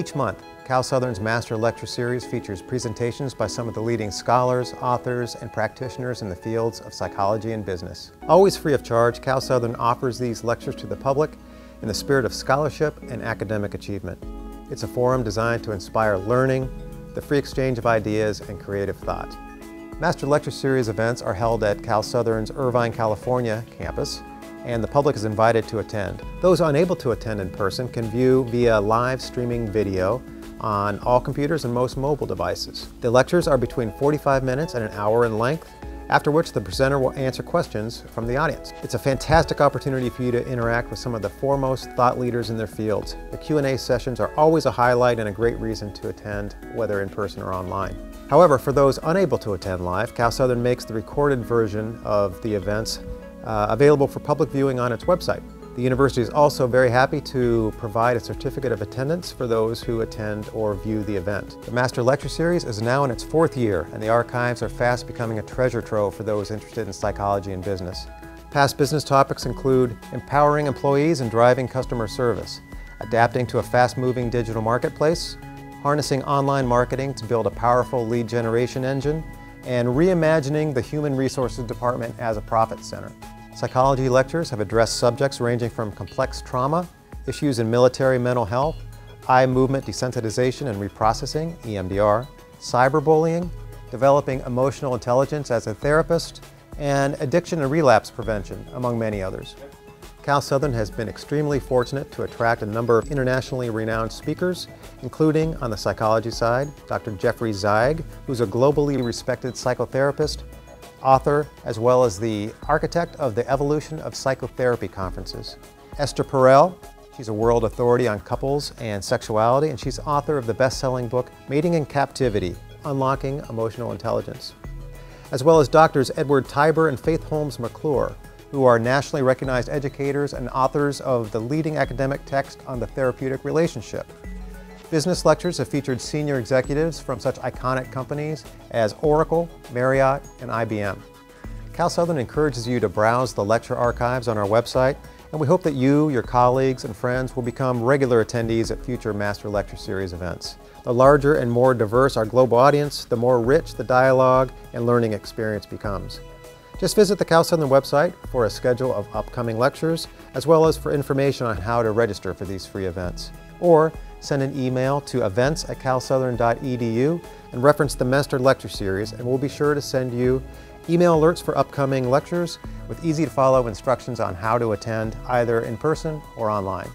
Each month, Cal Southern's Master Lecture Series features presentations by some of the leading scholars, authors, and practitioners in the fields of psychology and business. Always free of charge, Cal Southern offers these lectures to the public in the spirit of scholarship and academic achievement. It's a forum designed to inspire learning, the free exchange of ideas, and creative thought. Master Lecture Series events are held at Cal Southern's Irvine, California campus, and the public is invited to attend. Those unable to attend in person can view via live streaming video on all computers and most mobile devices. The lectures are between 45 minutes and an hour in length, after which the presenter will answer questions from the audience. It's a fantastic opportunity for you to interact with some of the foremost thought leaders in their fields. The Q&A sessions are always a highlight and a great reason to attend, whether in person or online. However, for those unable to attend live, Cal Southern makes the recorded version of the events available for public viewing on its website. The university is also very happy to provide a certificate of attendance for those who attend or view the event. The Master Lecture Series is now in its 4th year, and the archives are fast becoming a treasure trove for those interested in psychology and business. Past business topics include empowering employees and driving customer service, adapting to a fast-moving digital marketplace, harnessing online marketing to build a powerful lead generation engine, and reimagining the Human Resources Department as a profit center. Psychology lectures have addressed subjects ranging from complex trauma, issues in military mental health, eye movement desensitization and reprocessing, EMDR, cyberbullying, developing emotional intelligence as a therapist, and addiction and relapse prevention, among many others. Cal Southern has been extremely fortunate to attract a number of internationally renowned speakers, including, on the psychology side, Dr. Jeffrey Zeig, who's a globally respected psychotherapist, author, as well as the architect of the Evolution of Psychotherapy Conferences. Esther Perel, she's a world authority on couples and sexuality, and she's author of the best-selling book, Mating in Captivity, Unlocking Emotional Intelligence. As well as doctors Edward Tiber and Faith Holmes McClure, who are nationally recognized educators and authors of the leading academic text on the therapeutic relationship. Business lectures have featured senior executives from such iconic companies as Oracle, Marriott, and IBM. Cal Southern encourages you to browse the lecture archives on our website, and we hope that you, your colleagues, and friends will become regular attendees at future Master Lecture Series events. The larger and more diverse our global audience, the more rich the dialogue and learning experience becomes. Just visit the Cal Southern website for a schedule of upcoming lectures, as well as for information on how to register for these free events. Or send an email to events@calsouthern.edu and reference the Master Lecture Series, and we'll be sure to send you email alerts for upcoming lectures with easy-to-follow instructions on how to attend either in person or online.